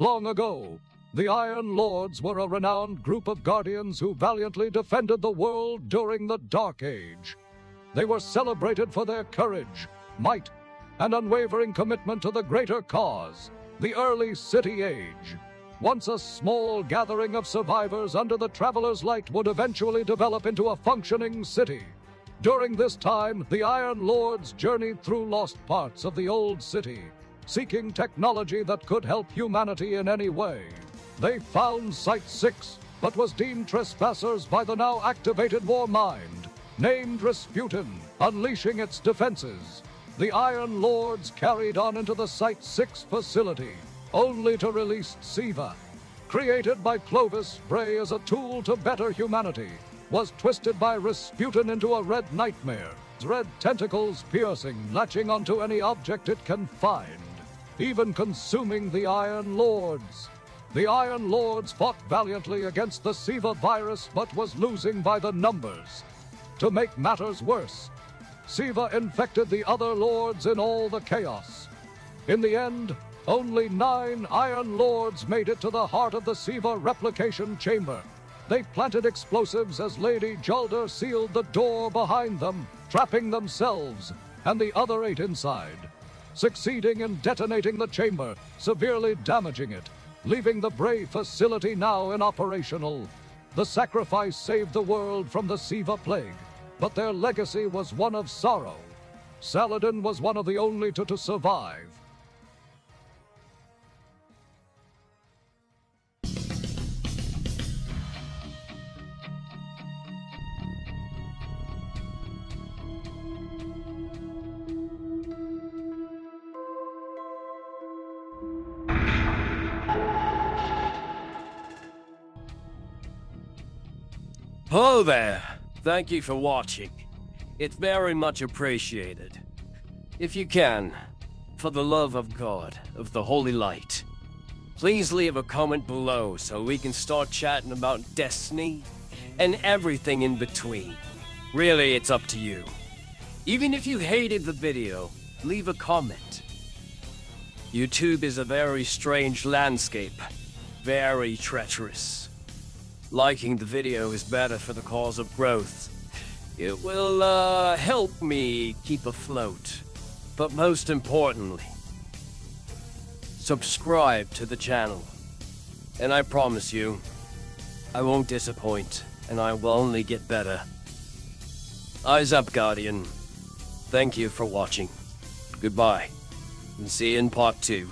long ago, the Iron Lords were a renowned group of guardians who valiantly defended the world during the Dark Age. They were celebrated for their courage, might, and unwavering commitment to the greater cause, the early City Age. Once a small gathering of survivors under the Traveler's Light would eventually develop into a functioning city. During this time, the Iron Lords journeyed through lost parts of the old city, seeking technology that could help humanity in any way. They found Site 6, but was deemed trespassers by the now activated war mind, named Rasputin, unleashing its defenses. The Iron Lords carried on into the Site 6 facility, only to release SIVA. Created by Clovis Bray as a tool to better humanity, was twisted by Rasputin into a red nightmare, red tentacles piercing, latching onto any object it can find, even consuming the Iron Lords. The Iron Lords fought valiantly against the SIVA virus but was losing by the numbers. To make matters worse, SIVA infected the other lords in all the chaos. In the end, only 9 Iron Lords made it to the heart of the SIVA replication chamber. They planted explosives as Lady Jalder sealed the door behind them, trapping themselves and the other 8 inside, succeeding in detonating the chamber, severely damaging it, leaving the Bray facility now inoperational. The sacrifice saved the world from the SIVA plague, but their legacy was one of sorrow. Saladin was one of the only to survive. Hello there! Thank you for watching. It's very much appreciated. If you can, for the love of God, of the Holy Light, please leave a comment below so we can start chatting about Destiny and everything in between. Really, it's up to you. Even if you hated the video, leave a comment. YouTube is a very strange landscape, very treacherous. Liking the video is better for the cause of growth. It will help me keep afloat. But most importantly, subscribe to the channel. And I promise you, I won't disappoint, and I will only get better. Eyes up, Guardian. Thank you for watching. Goodbye, and see you in part 2.